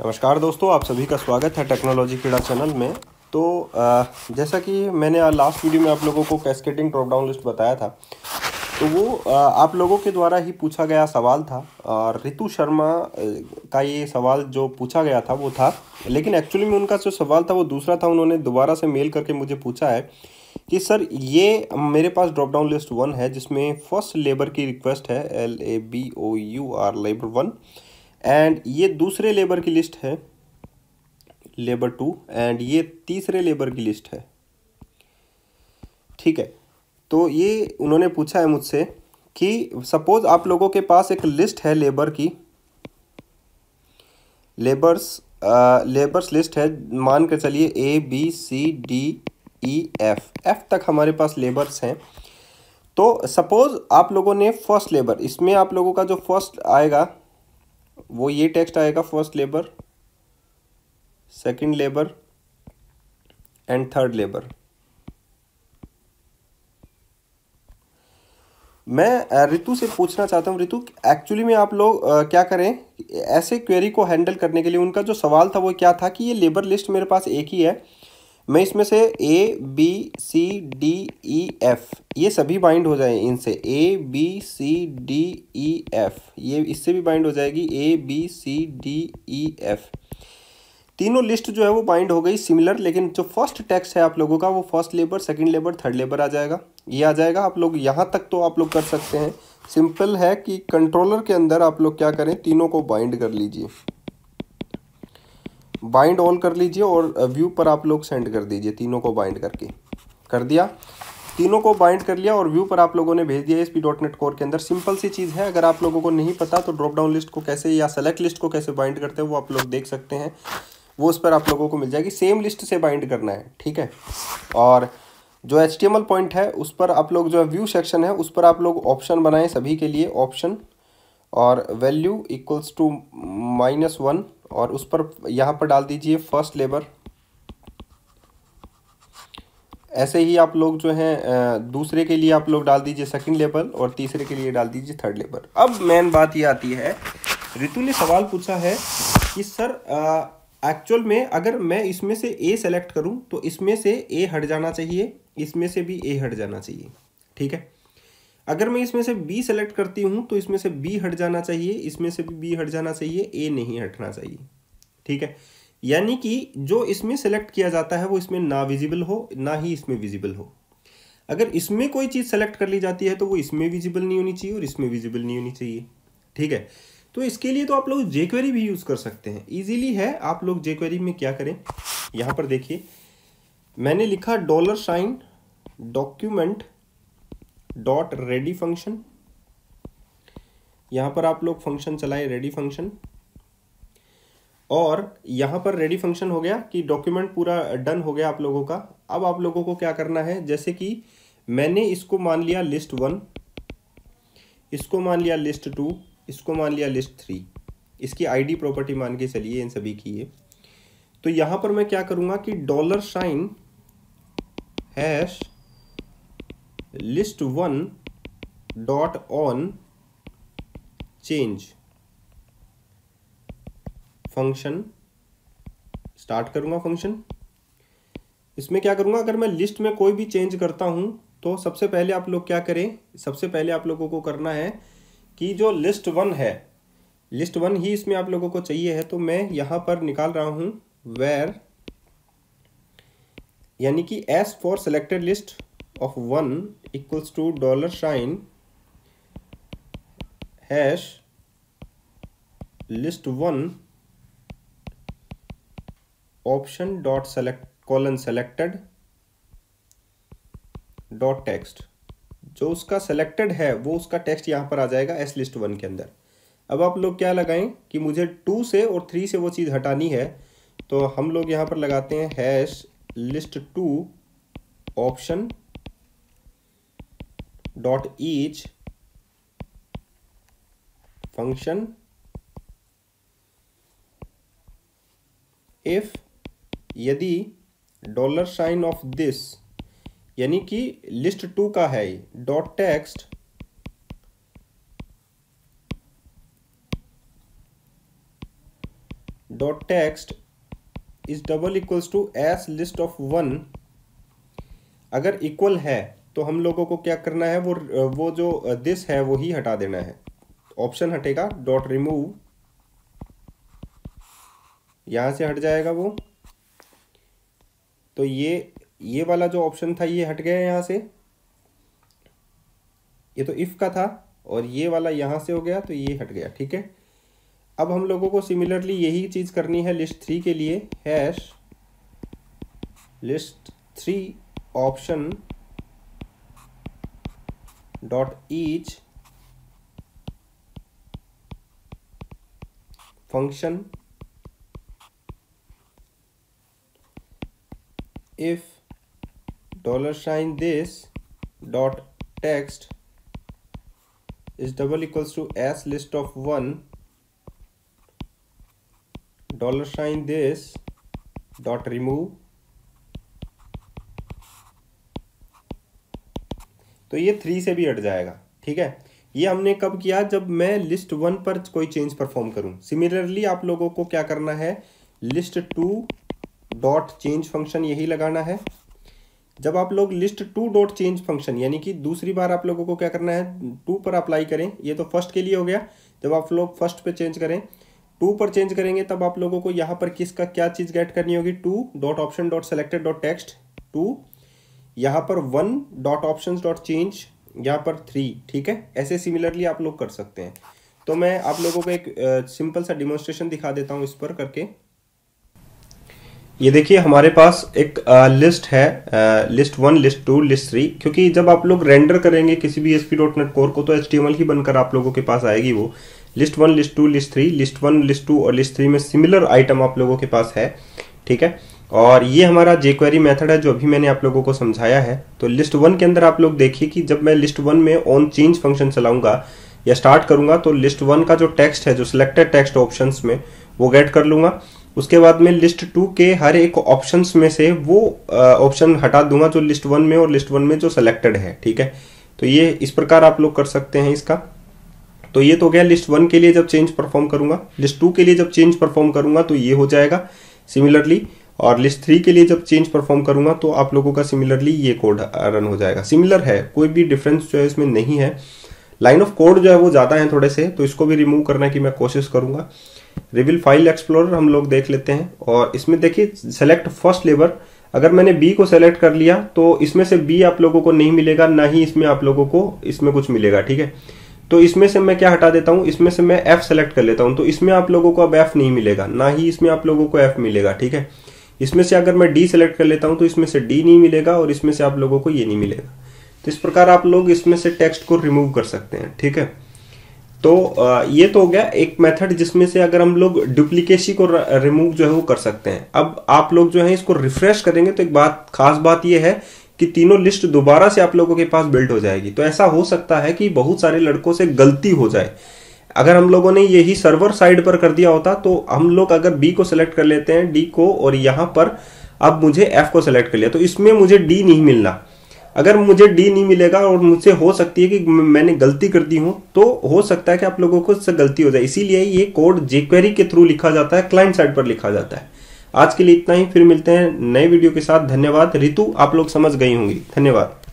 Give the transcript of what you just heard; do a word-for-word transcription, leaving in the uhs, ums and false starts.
नमस्कार दोस्तों, आप सभी का स्वागत है टेक्नोलॉजी कीड़ा चैनल में। तो जैसा कि मैंने लास्ट वीडियो में आप लोगों को कैस्केडिंग ड्रॉपडाउन लिस्ट बताया था, तो वो आप लोगों के द्वारा ही पूछा गया सवाल था और रितु शर्मा का ये सवाल जो पूछा गया था वो था, लेकिन एक्चुअली में उनका जो सवाल था वो दूसरा था। उन्होंने दोबारा से मेल करके मुझे पूछा है कि सर ये मेरे पास ड्रॉपडाउन लिस्ट वन है जिसमें फर्स्ट लेबर की रिक्वेस्ट है, L A B O U R labour one, and ये दूसरे लेबर की लिस्ट है लेबर टू, एंड ये तीसरे लेबर की लिस्ट है। ठीक है, तो ये उन्होंने पूछा है मुझसे कि सपोज आप लोगों के पास एक लिस्ट है लेबर की, लेबर्स लेबर्स लिस्ट है, मान कर चलिए A B C D E F F तक हमारे पास लेबर्स हैं। तो सपोज आप लोगों ने फर्स्ट लेबर, इसमें आप लोगों का जो फर्स्ट आएगा वो ये टेक्स्ट आएगा, first labour, second labour and third labour. मैं रितु से पूछना चाहता हूँ, रितु एक्चुअली में आप लोग क्या करें ऐसे क्वेरी को हैंडल करने के लिए? उनका जो सवाल था वो क्या था कि ये लेबर लिस्ट मेरे पास एक ही है, मैं इसमें से A B C D E F ये सभी बाइंड हो जाए, इनसे A B C D E F ये इससे भी बाइंड हो जाएगी, A B C D E F तीनों लिस्ट जो है वो बाइंड हो गई सिमिलर। लेकिन जो फर्स्ट टेक्स्ट है आप लोगों का वो first labour, second labour, third labour आ जाएगा, ये आ जाएगा। आप लोग यहाँ तक तो आप लोग कर सकते हैं, सिंपल है कि कंट्रोलर के अंदर आप लोग क्या करें, तीनों को बाइंड कर लीजिए, बाइंड ऑल कर लीजिए और व्यू पर आप लोग सेंड कर दीजिए, तीनों को बाइंड करके कर दिया, तीनों को बाइंड कर लिया और व्यू पर आप लोगों ने भेज दिया A S P dot net core के अंदर। सिंपल सी चीज़ है, अगर आप लोगों को नहीं पता तो ड्रॉपडाउन लिस्ट को कैसे या सेलेक्ट लिस्ट को कैसे बाइंड करते हैं वो आप लोग देख सकते हैं, वो उस पर आप लोगों को मिल जाएगी। सेम लिस्ट से बाइंड करना है, ठीक है। और जो H T M L point है उस पर आप लोग जो है व्यू सेक्शन है उस पर आप लोग ऑप्शन बनाएं, सभी के लिए ऑप्शन और value equals to minus one और उस पर यहाँ पर डाल दीजिए फर्स्ट लेबर। ऐसे ही आप लोग जो हैं दूसरे के लिए आप लोग डाल दीजिए सेकंड लेबर और तीसरे के लिए डाल दीजिए थर्ड लेबर। अब मेन बात ये आती है, रितु ने सवाल पूछा है कि सर एक्चुअल में अगर मैं इसमें से ए सेलेक्ट करूं तो इसमें से ए हट जाना चाहिए, इसमें से भी ए हट जाना चाहिए, ठीक है। अगर मैं इसमें से बी सेलेक्ट करती हूँ तो इसमें से बी हट जाना चाहिए, इसमें से भी बी हट जाना चाहिए, ए नहीं हटना चाहिए, ठीक है। यानी कि जो इसमें सेलेक्ट किया जाता है वो इसमें ना विजिबल हो ना ही इसमें विजिबल हो। अगर इसमें कोई चीज़ सेलेक्ट कर ली जाती है तो वो इसमें विजिबल नहीं होनी चाहिए और इसमें विजिबल नहीं होनी चाहिए, ठीक है। तो इसके लिए तो आप लोग jQuery भी यूज़ कर सकते हैं, ईजिली है। आप लोग jQuery में क्या करें, यहाँ पर देखिए मैंने लिखा dollar sign document dot ready function, यहाँ पर आप लोग फंक्शन चलाए रेडी फंक्शन, और यहाँ पर रेडी फंक्शन हो गया कि डॉक्यूमेंट पूरा डन हो गया आप लोगों का। अब आप लोगों को क्या करना है, जैसे कि मैंने इसको मान लिया लिस्ट वन, इसको मान लिया लिस्ट टू, इसको मान लिया लिस्ट थ्री, इसकी आईडी प्रॉपर्टी मान के चलिए इन सभी की है। तो यहाँ पर मैं क्या करूँगा कि dollar sign hash list one dot on change function start करूँगा फंक्शन। इसमें क्या करूँगा, अगर मैं लिस्ट में कोई भी चेंज करता हूँ तो सबसे पहले आप लोग क्या करें, सबसे पहले आप लोगों को करना है कि जो लिस्ट वन है, लिस्ट वन ही इसमें आप लोगों को चाहिए है, तो मैं यहाँ पर निकाल रहा हूँ वेर, यानी कि S for selected list of one equals to dollar sign hash list one option dot select colon selected dot text. जो उसका सेलेक्टेड है वो उसका टेक्स्ट यहाँ पर आ जाएगा एस लिस्ट वन के अंदर। अब आप लोग क्या लगाएं कि मुझे टू से और थ्री से वो चीज़ हटानी है, तो हम लोग यहाँ पर लगाते हैं hash list two option dot each function if, यदि डॉलर साइन ऑफ दिस, यानी कि लिस्ट टू का है dot text dot text is double equals to as list of one, अगर equal है तो हम लोगों को क्या करना है, वो वो जो this है वो ही हटा देना है, ऑप्शन हटेगा dot remove, यहाँ से हट जाएगा वो। तो ये ये वाला जो ऑप्शन था ये हट गया है यहाँ से, ये तो इफ़ का था और ये वाला यहाँ से हो गया तो ये हट गया, ठीक है। अब हम लोगों को सिमिलरली यही चीज़ करनी है लिस्ट थ्री के लिए, hash list three option dot each function if dollar sign this dot text is double equals to S list of one dollar sign this dot remove. तो ये थ्री से भी हट जाएगा, ठीक है। ये हमने कब किया, जब मैं लिस्ट वन पर कोई चेंज परफॉर्म करूं। सिमिलरली आप लोगों को क्या करना है, list two dot change function यही लगाना है। जब आप लोग list two dot change function यानी कि दूसरी बार आप लोगों को क्या करना है, टू पर अप्लाई करें, ये तो फर्स्ट के लिए हो गया। जब आप लोग फर्स्ट पे चेंज करें, टू पर चेंज करेंगे, तब आप लोगों को यहाँ पर किसका क्या चीज़ गेट करनी होगी, two dot option dot selected dot text two, यहाँ पर one dot option dot change, यहाँ पर थ्री, ठीक है। ऐसे सिमिलरली आप लोग कर सकते हैं। तो मैं आप लोगों को एक सिंपल uh, सा डिमॉन्स्ट्रेशन दिखा देता हूँ इस पर करके। ये देखिए हमारे पास एक आ, लिस्ट है, आ, list one, list two, list three, क्योंकि जब आप लोग रेंडर करेंगे किसी भी S P dot net core को तो एच टी एम एल ही बनकर आप लोगों के पास आएगी वो। List one, list two, list three, list one, list two और लिस्ट थ्री में सिमिलर आइटम आप लोगों के पास है, ठीक है। और ये हमारा jQuery मेथड है जो अभी मैंने आप लोगों को समझाया है। तो लिस्ट वन के अंदर आप लोग देखिए कि जब मैं लिस्ट वन में ऑन चेंज फंक्शन चलाऊंगा या स्टार्ट करूंगा तो लिस्ट वन का जो टेक्स्ट है, जो सिलेक्टेड टेक्स्ट ऑप्शन में, वो गेट कर लूंगा। उसके बाद में लिस्ट टू के हर एक ऑप्शंस में से वो ऑप्शन हटा दूंगा जो लिस्ट वन में और लिस्ट वन में जो सेलेक्टेड है, ठीक है। तो ये इस प्रकार आप लोग कर सकते हैं इसका। तो ये तो गया लिस्ट वन के लिए जब चेंज परफॉर्म करूंगा, लिस्ट टू के लिए जब चेंज परफॉर्म करूंगा तो ये हो जाएगा सिमिलरली, और लिस्ट थ्री के लिए जब चेंज परफॉर्म करूंगा तो आप लोगों का सिमिलरली ये कोड रन हो जाएगा। सिमिलर है, कोई भी डिफरेंस जो है इसमें नहीं है। लाइन ऑफ कोड जो है वो ज़्यादा है थोड़े से, तो इसको भी रिमूव करने की मैं कोशिश करूंगा। रिविल फाइल एक्सप्लोरर हम लोग देख लेते हैं, और इसमें देखिए सेलेक्ट फर्स्ट लेबर, अगर मैंने बी को सेलेक्ट कर लिया तो इसमें से बी आप लोगों को नहीं मिलेगा, ना ही इसमें आप लोगों को इसमें कुछ मिलेगा, ठीक है। तो इसमें से मैं क्या हटा देता हूँ, इसमें से मैं एफ सेलेक्ट कर लेता हूँ, तो इसमें आप लोगों को अब एफ नहीं मिलेगा, ना ही इसमें आप लोगों को एफ मिलेगा, ठीक है। इसमें से अगर मैं डी सेलेक्ट कर लेता हूँ तो इसमें से डी नहीं मिलेगा और इसमें से आप लोगों को ये नहीं मिलेगा। तो इस प्रकार आप लोग इसमें से टेक्स्ट को रिमूव कर सकते हैं, ठीक है। तो ये तो हो गया एक मेथड जिसमें से अगर हम लोग डुप्लीकेसी को रिमूव जो है वो कर सकते हैं। अब आप लोग जो है इसको रिफ्रेश करेंगे तो एक बात खास बात ये है कि तीनों लिस्ट दोबारा से आप लोगों के पास बिल्ड हो जाएगी। तो ऐसा हो सकता है कि बहुत सारे लड़कों से गलती हो जाए। अगर हम लोगों ने यही सर्वर साइड पर कर दिया होता तो हम लोग अगर बी को सेलेक्ट कर लेते हैं, डी को, और यहाँ पर अब मुझे एफ को सेलेक्ट कर लिया तो इसमें मुझे डी नहीं मिलना। अगर मुझे डी नहीं मिलेगा और मुझसे हो सकती है कि मैंने गलती कर दी हूँ तो हो सकता है कि आप लोगों को इससे गलती हो जाए। इसीलिए ये कोड jQuery के थ्रू लिखा जाता है, क्लाइंट साइड पर लिखा जाता है। आज के लिए इतना ही, फिर मिलते हैं नए वीडियो के साथ। धन्यवाद। रितु आप लोग समझ गई होंगी। धन्यवाद।